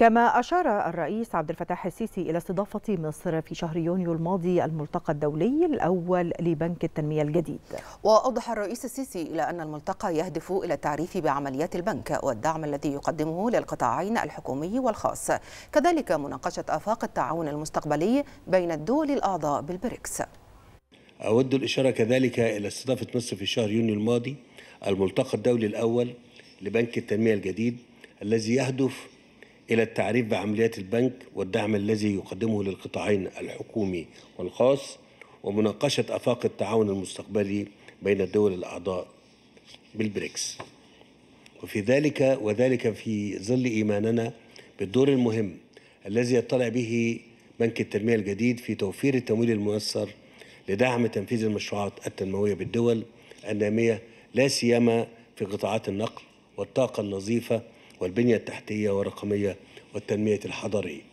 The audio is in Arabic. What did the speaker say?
كما أشار الرئيس عبد الفتاح السيسي إلى استضافة مصر في شهر يونيو الماضي الملتقى الدولي الأول لبنك التنمية الجديد. وأوضح الرئيس السيسي إلى أن الملتقى يهدف إلى التعريف بعمليات البنك والدعم الذي يقدمه للقطاعين الحكومي والخاص، كذلك مناقشة آفاق التعاون المستقبلي بين الدول الأعضاء بالبريكس. أود الإشارة كذلك إلى استضافة مصر في شهر يونيو الماضي الملتقى الدولي الأول لبنك التنمية الجديد الذي يهدف إلى التعريف بعمليات البنك والدعم الذي يقدمه للقطاعين الحكومي والخاص ومناقشة آفاق التعاون المستقبلي بين الدول الأعضاء بالبريكس، وذلك في ظل إيماننا بالدور المهم الذي يطلع به بنك التنمية الجديد في توفير التمويل المؤثر لدعم تنفيذ المشروعات التنموية بالدول النامية، لا سيما في قطاعات النقل والطاقة النظيفة والبنية التحتية والرقمية والتنمية الحضرية.